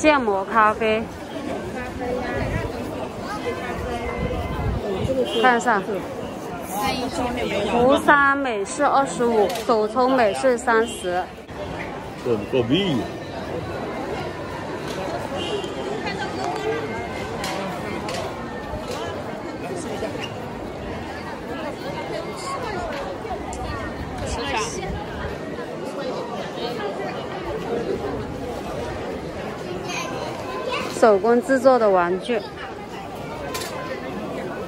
现磨咖啡。看一下，福山美式25，手冲美式30。这个币。 手工制作的玩具，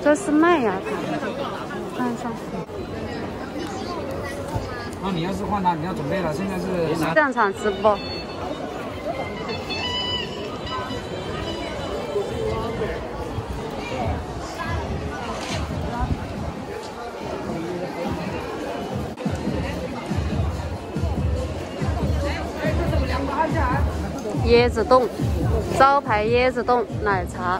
这是麦芽糖，看一下。那你要是换它，你要准备了，现在是现场直播。椰子冻。 招牌椰子冻奶茶，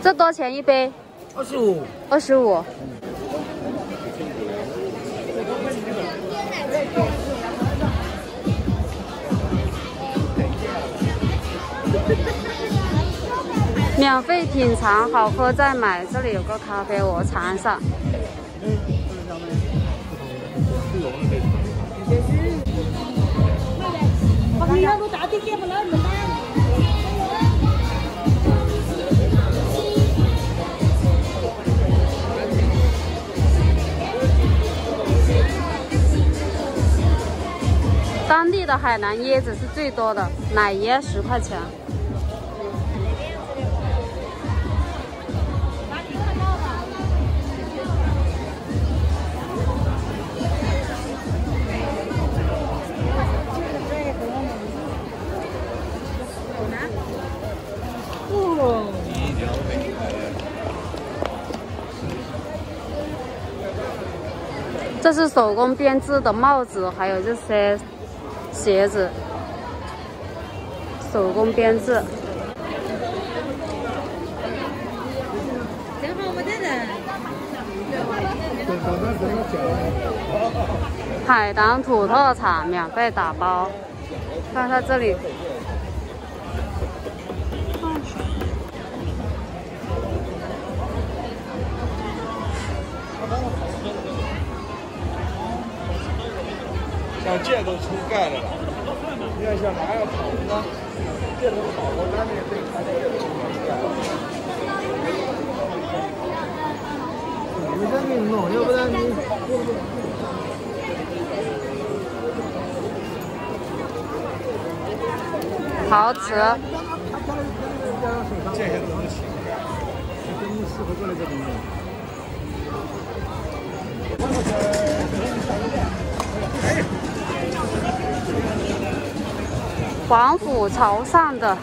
这多少钱一杯？25。25。免费品尝，好喝再买。这里有个咖啡，我尝一下。当地的海南椰子是最多的，奶椰10块钱。这是手工编制的帽子，还有这些鞋子，手工编制。海南土特产免费打包，看看这里。 像这都出盖了，你看像哪样跑呢？这种跑过，咱们也可以看这个。你们再给你弄，要不然你。陶瓷。这些都是新的，真的适合做那个东西。 王府朝上的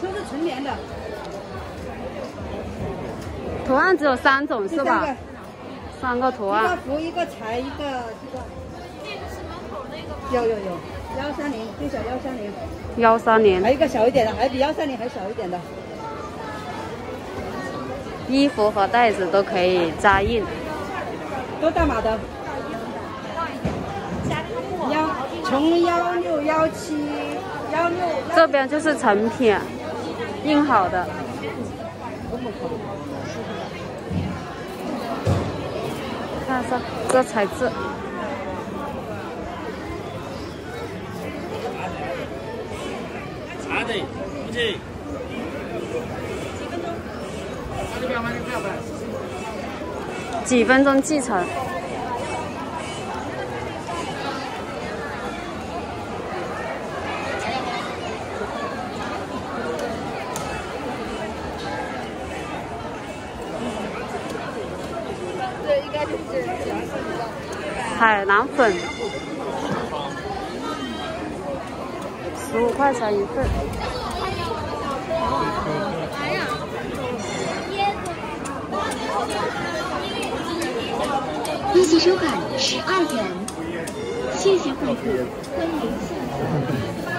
都是纯棉的，图案只有3种是吧？3个图案，一个福，一个财，一个这个。有。 130，最小130。130。还有一个小一点的，还比130还小一点的。衣服和袋子都可以扎印。多大码的？从16、17、16。这边就是成品，印好的。看一下这材质。 几分钟继承。这应该就是海南粉，15块钱一份。 立即收款12元。谢谢惠顾，欢迎下次。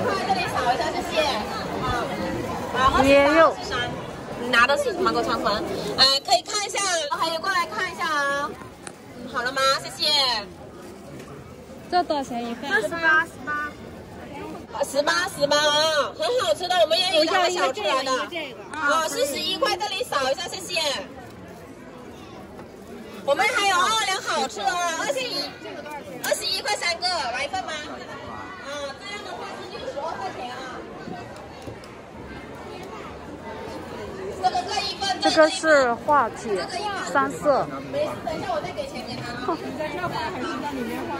快这里扫一下，谢谢。好，26。你拿的是芒果肠粉，可以看一下，还有过来看一下啊。嗯，好了吗？谢谢。这多少钱一份？18。18啊，很好吃的，我们也有拿小出来的。啊，41块，这里扫一下，谢谢。我们还有2两好吃哦，21。这个多少钱？21块3个，来一份吗？啊，这样的话是62块钱啊。这个各一份。这个是画姐，三色。没事，等一下我再给钱给他啊。你在这花还是在里面花？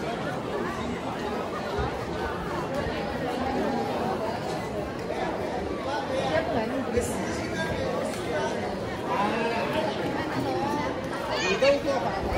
你都做法来。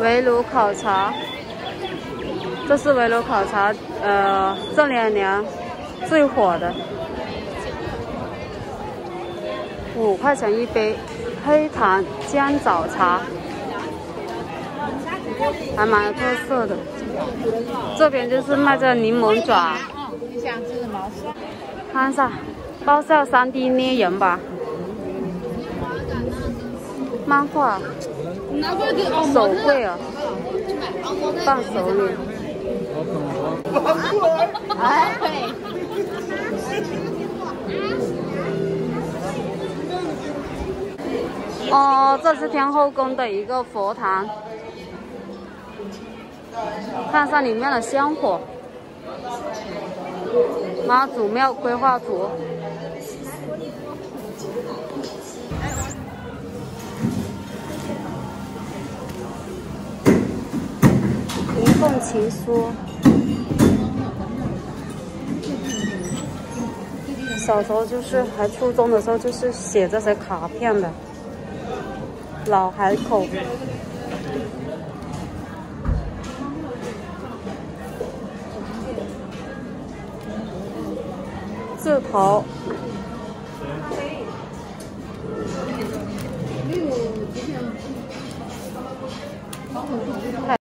围炉烤肠，这是围炉烤肠，这2年最火的，5块钱1杯，黑糖姜枣茶，还蛮有特色的。这边就是卖这柠檬爪，看一下，包是要3D 捏人吧？漫画。 手绘啊，放手里。哎，哦，这是天后宫的一个佛堂，看一下里面的香火，妈祖庙规划图。 一份情书，小时候就是还初中的时候，就是写这些卡片的。老海口，字头，太。